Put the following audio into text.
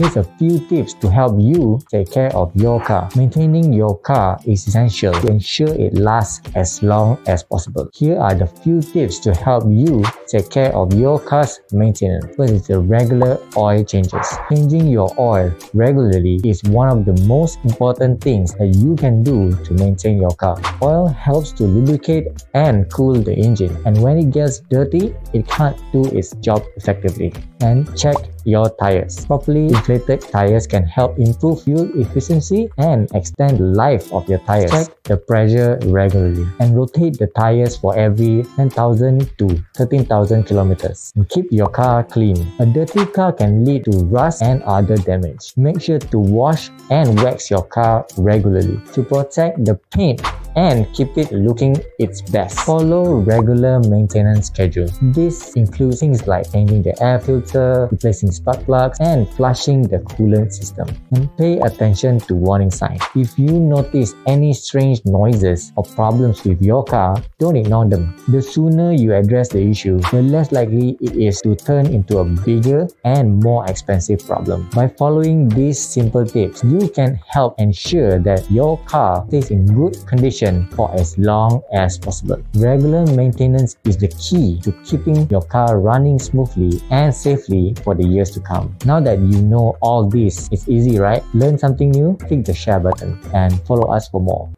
Here's a few tips to help you take care of your car. Maintaining your car is essential to ensure it lasts as long as possible. Here are the few tips to help you take care of your car's maintenance. First is the regular oil changes. Changing your oil regularly is one of the most important things that you can do to maintain your car. Oil helps to lubricate and cool the engine, and when it gets dirty, it can't do its job effectively. And check your tires. Properly inflated tires can help improve fuel efficiency and extend the life of your tires. Check the pressure regularly and rotate the tires for every 10,000 to 13,000 kilometers. And keep your car clean. A dirty car can lead to rust and other damage. Make sure to wash and wax your car regularly to protect the paint and keep it looking its best. Follow regular maintenance schedule. This includes things like changing the air filter, replacing spark plugs, and flushing the coolant system. And pay attention to warning signs. If you notice any strange noises or problems with your car, don't ignore them. The sooner you address the issue, the less likely it is to turn into a bigger and more expensive problem. By following these simple tips, you can help ensure that your car stays in good condition for as long as possible. Regular maintenance is the key to keeping your car running smoothly and safely for the years to come. Now that you know all this, it's easy, right? Learn something new? Click the share button and follow us for more.